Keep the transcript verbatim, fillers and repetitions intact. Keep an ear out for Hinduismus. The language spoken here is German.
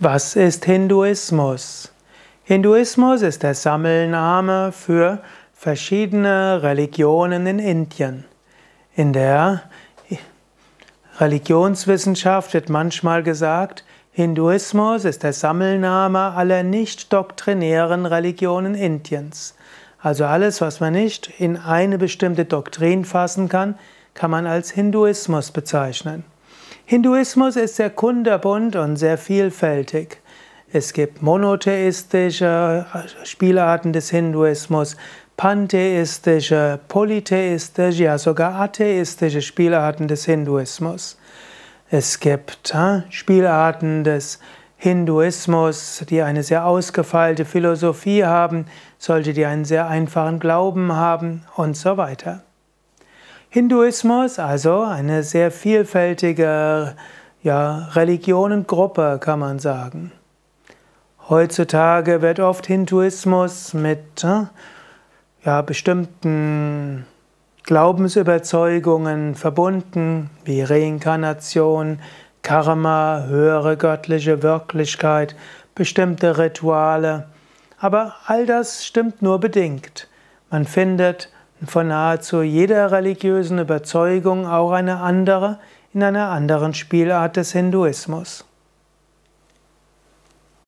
Was ist Hinduismus? Hinduismus ist der Sammelname für verschiedene Religionen in Indien. In der Religionswissenschaft wird manchmal gesagt, Hinduismus ist der Sammelname aller nicht-doktrinären Religionen Indiens. Also alles, was man nicht in eine bestimmte Doktrin fassen kann, kann man als Hinduismus bezeichnen. Hinduismus ist sehr kunterbunt und sehr vielfältig. Es gibt monotheistische Spielarten des Hinduismus, pantheistische, polytheistische, ja sogar atheistische Spielarten des Hinduismus. Es gibt hm, Spielarten des Hinduismus, die eine sehr ausgefeilte Philosophie haben, solche, die einen sehr einfachen Glauben haben und so weiter. Hinduismus, also eine sehr vielfältige ja, Religionengruppe, kann man sagen. Heutzutage wird oft Hinduismus mit ja, bestimmten Glaubensüberzeugungen verbunden, wie Reinkarnation, Karma, höhere göttliche Wirklichkeit, bestimmte Rituale. Aber all das stimmt nur bedingt. Man findet von nahezu jeder religiösen Überzeugung auch eine andere in einer anderen Spielart des Hinduismus.